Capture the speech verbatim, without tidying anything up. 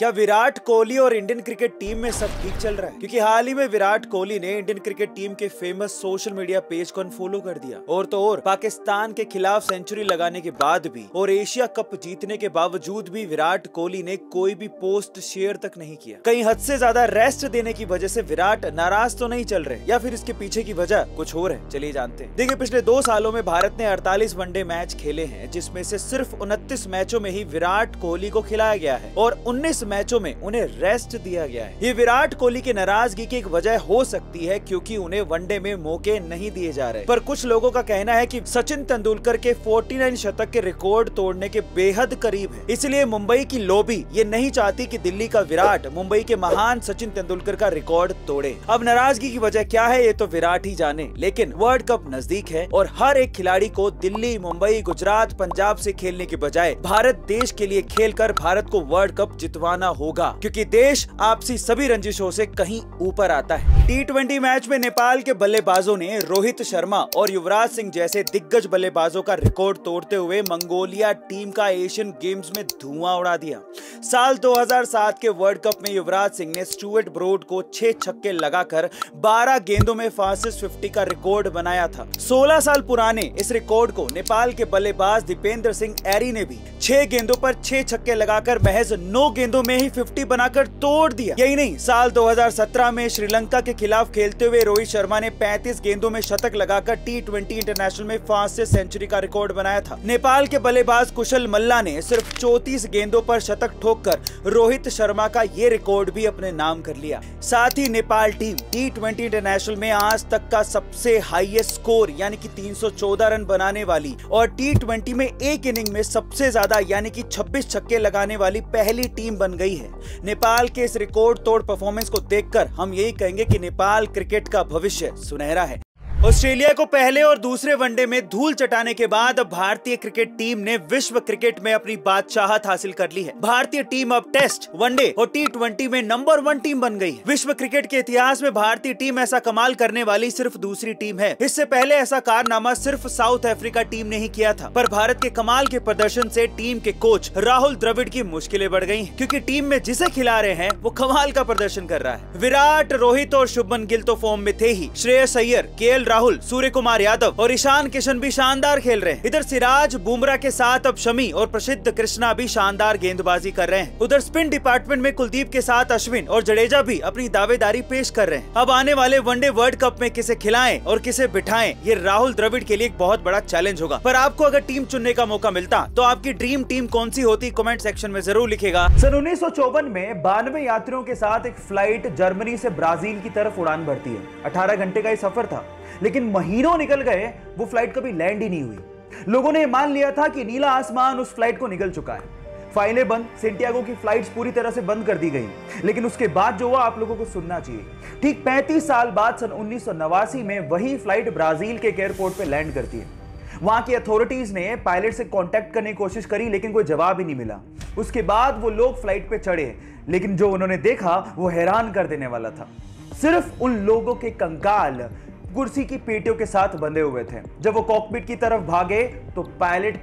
क्या विराट कोहली और Indian cricket team में सब ठीक चल रहा है? क्योंकि हाल ही में विराट कोहली ने इंडियन क्रिकेट टीम के फेमस सोशल मीडिया पेज को अनफॉलो कर दिया। और तो और पाकिस्तान के खिलाफ सेंचुरी लगाने के बाद भी और एशिया कप जीतने के बावजूद भी विराट कोहली ने कोई भी पोस्ट शेयर तक नहीं किया। कहीं हद से ज्यादा रेस्ट देने की वजह से विराट नाराज तो नहीं चल रहे, या फिर इसके पीछे की वजह कुछ और है, चलिए जानते हैं। देखिए, पिछले दो सालों में भारत ने अड़तालीस वनडे मैच खेले हैं, जिसमें से सिर्फ उनतीस मैचों में ही विराट कोहली को खिलाया गया है और उन्नीस मैचों में उन्हें रेस्ट दिया गया है। ये विराट कोहली की नाराजगी की एक वजह हो सकती है, क्योंकि उन्हें वनडे में मौके नहीं दिए जा रहे। पर कुछ लोगों का कहना है कि सचिन तेंदुलकर के उनचास शतक के रिकॉर्ड तोड़ने के बेहद करीब है, इसलिए मुंबई की लॉबी ये नहीं चाहती कि दिल्ली का विराट मुंबई के महान सचिन तेंदुलकर का रिकॉर्ड तोड़े। अब नाराजगी की वजह क्या है ये तो विराट ही जाने, लेकिन वर्ल्ड कप नजदीक है और हर एक खिलाड़ी को दिल्ली, मुंबई, गुजरात, पंजाब से खेलने के बजाय भारत देश के लिए खेल कर भारत को वर्ल्ड कप जितवाना होगा, क्योंकि देश आपसी सभी रंजिशों से कहीं ऊपर आता है। टी ट्वेंटी मैच में नेपाल के बल्लेबाजों ने रोहित शर्मा और युवराज सिंह जैसे दिग्गज बल्लेबाजों का रिकॉर्ड तोड़ते हुए मंगोलिया टीम का एशियन गेम्स में धुआं उड़ा दिया। साल दो हज़ार सात के वर्ल्ड कप में युवराज सिंह ने स्टुअर्ट ब्रोड को छह छक्के लगाकर बारह गेंदों में फास्टेस्ट पचास का रिकॉर्ड बनाया था। सोलह साल पुराने इस रिकॉर्ड को नेपाल के बल्लेबाज दीपेंद्र सिंह एरी ने भी छह गेंदों पर छह छक्के लगाकर महज नौ गेंदों में ही पचास बनाकर तोड़ दिया। यही नहीं, साल दो हज़ार सत्रह में श्रीलंका के खिलाफ खेलते हुए रोहित शर्मा ने पैंतीस गेंदों में शतक लगाकर टी ट्वेंटी इंटरनेशनल में फास्टेस्ट सेंचुरी का रिकॉर्ड बनाया था। नेपाल के बल्लेबाज कुशल मल्ला ने सिर्फ चौंतीस गेंदों पर शतक कर रोहित शर्मा का ये रिकॉर्ड भी अपने नाम कर लिया। साथ ही Nepal team T twenty international में आज तक का सबसे हाईएस्ट स्कोर यानी कि तीन सौ चौदह रन बनाने वाली और टी ट्वेंटी में एक इनिंग में सबसे ज्यादा यानी कि छब्बीस छक्के लगाने वाली पहली टीम बन गई है। नेपाल के इस रिकॉर्ड तोड़ परफॉर्मेंस को देखकर हम यही कहेंगे कि नेपाल क्रिकेट का भविष्य सुनहरा है। ऑस्ट्रेलिया को पहले और दूसरे वनडे में धूल चटाने के बाद अब भारतीय क्रिकेट टीम ने विश्व क्रिकेट में अपनी बादशाहत हासिल कर ली है। भारतीय टीम अब टेस्ट, वनडे और टी ट्वेंटी में नंबर वन टीम बन गई है। विश्व क्रिकेट के इतिहास में भारतीय टीम ऐसा कमाल करने वाली सिर्फ दूसरी टीम है। इससे पहले ऐसा कारनामा सिर्फ साउथ अफ्रीका टीम ने ही किया था, पर भारत के कमाल के प्रदर्शन से टीम के कोच राहुल द्रविड की मुश्किलें बढ़ गयी, क्योंकि टीम में जिसे खिला रहे हैं वो कमाल का प्रदर्शन कर रहा है। विराट, रोहित और शुभमन गिल तो फॉर्म में थे ही, श्रेयस अय्यर, केएल राहुल, सूर्य कुमार यादव और ईशान किशन भी शानदार खेल रहे हैं। इधर सिराज, बुमराह के साथ अब शमी और प्रसिद्ध कृष्णा भी शानदार गेंदबाजी कर रहे हैं। उधर स्पिन डिपार्टमेंट में कुलदीप के साथ अश्विन और जडेजा भी अपनी दावेदारी पेश कर रहे हैं। अब आने वाले वनडे वर्ल्ड कप में किसे खिलाएं और किसे बिठाएं ये राहुल द्रविड़ के लिए एक बहुत बड़ा चैलेंज होगा। पर आपको अगर टीम चुनने का मौका मिलता तो आपकी ड्रीम टीम कौन सी होती, कमेंट सेक्शन में जरूर लिखेगा। सन उन्नीस सौ चौवन में बानवे यात्रियों के साथ एक फ्लाइट जर्मनी से ब्राजील की तरफ उड़ान भरती है। अठारह घंटे का ये सफर था, लेकिन महीनों निकल गए वो फ्लाइट कभी लैंड ही नहीं हुई। लोगों ने मान लिया था कि नीला आसमान उस फ्लाइट को निगल चुका है। फाइलें बंद, सेंटियागो की फ्लाइट्स पूरी तरह से बंद कर दी गई, लेकिन उसके बाद जो हुआ आप लोगों को सुनना चाहिए। ठीक पैंतीस साल बाद सन उन्नीस सौ नवासी में वही फ्लाइट ब्राजील के एयरपोर्ट पर लैंड करती है। वहां की अथॉरिटीज ने पायलट से कॉन्टेक्ट करने की कोशिश करी, लेकिन कोई जवाब ही नहीं मिला। उसके बाद वो लोग फ्लाइट पर चढ़े, लेकिन जो उन्होंने देखा वो हैरान कर देने वाला था। सिर्फ उन लोगों के कंकाल कुर्सी की पेटियों के साथ बंधे हुए थे। जब वो कॉकपिट की तरफ भागे तो पायलट के